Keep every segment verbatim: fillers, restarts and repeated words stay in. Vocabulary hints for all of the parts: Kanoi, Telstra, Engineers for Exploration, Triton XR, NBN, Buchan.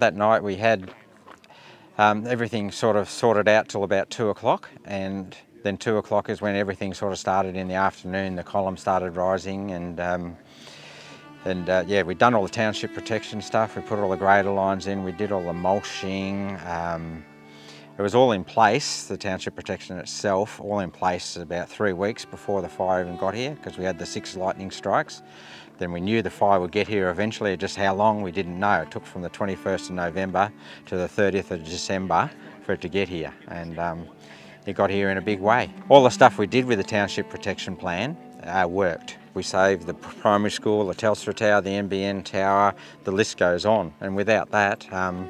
that night we had um, everything sort of sorted out till about two o'clock, and then two o'clock is when everything sort of started in the afternoon. The column started rising, and um, and uh, yeah, we'd done all the township protection stuff. We put all the grader lines in. We did all the mulching. Um, it was all in place, the township protection itself, all in place about three weeks before the fire even got here, because we had the six lightning strikes. Then we knew the fire would get here eventually, just how long we didn't know. It took from the twenty-first of November to the thirtieth of December for it to get here, and um, it got here in a big way. All the stuff we did with the township protection plan uh, worked. We saved the primary school, the Telstra tower, the N B N tower, the list goes on, and without that, um,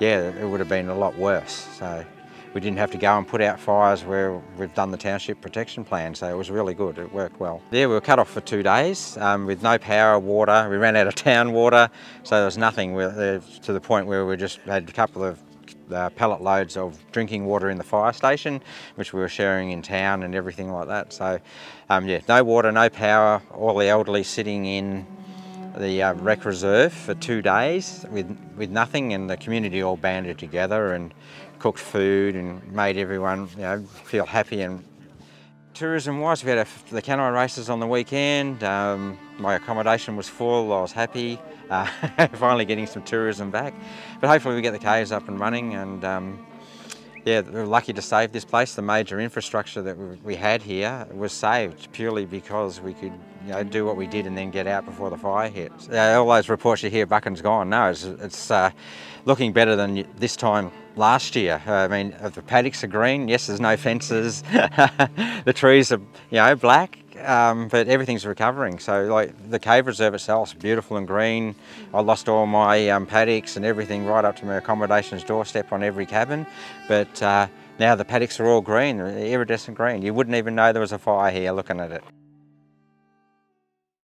yeah, it would have been a lot worse. So we didn't have to go and put out fires where we've done the township protection plan, so it was really good, it worked well. Yeah, we were cut off for two days um, with no power, water. We ran out of town water, so there was nothing to the point where we just had a couple of Uh, pallet loads of drinking water in the fire station, which we were sharing in town and everything like that. So um, yeah, no water, no power, all the elderly sitting in the uh, rec reserve for two days with, with nothing, and the community all banded together and cooked food and made everyone, you know, feel happy. And tourism wise, we had a, the Kanoi races on the weekend. Um, my accommodation was full, I was happy. Uh, finally getting some tourism back, but hopefully we get the caves up and running, and um, yeah, we were lucky to save this place. The major infrastructure that we had here was saved purely because we could, you know, do what we did and then get out before the fire hit. Uh, all those reports you hear, Buchan's gone. No, it's, it's uh, looking better than this time last year. Uh, I mean, the paddocks are green. Yes, there's no fences. The trees are, you know, black. Um, but everything's recovering. So like the cave reserve itself is beautiful and green. I lost all my um, paddocks and everything right up to my accommodation's doorstep on every cabin, but uh, now the paddocks are all green, iridescent green. You wouldn't even know there was a fire here looking at it.